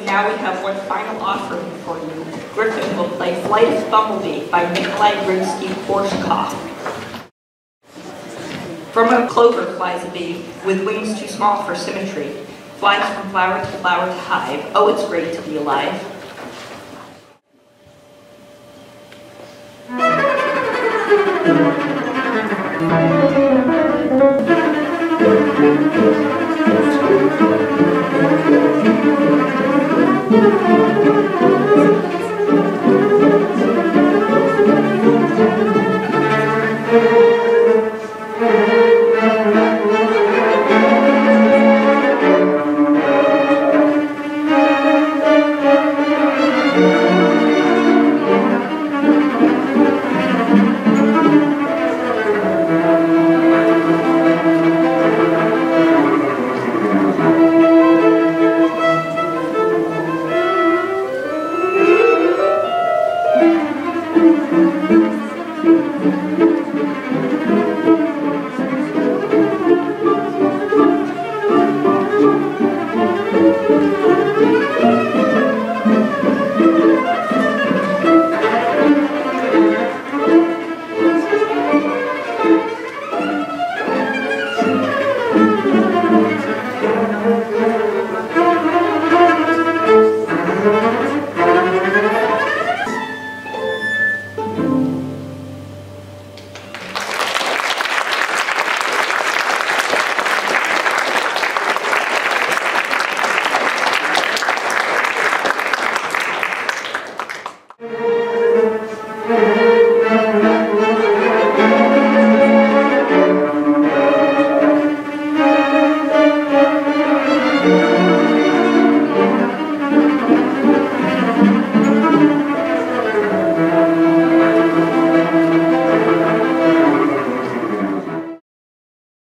And now we have one final offering for you. Griffin will play Flight of the Bumblebee by Nikolai Rimsky-Korsakov. From a clover flies a bee, with wings too small for symmetry. Flies from flower to hive. Oh, it's great to be alive.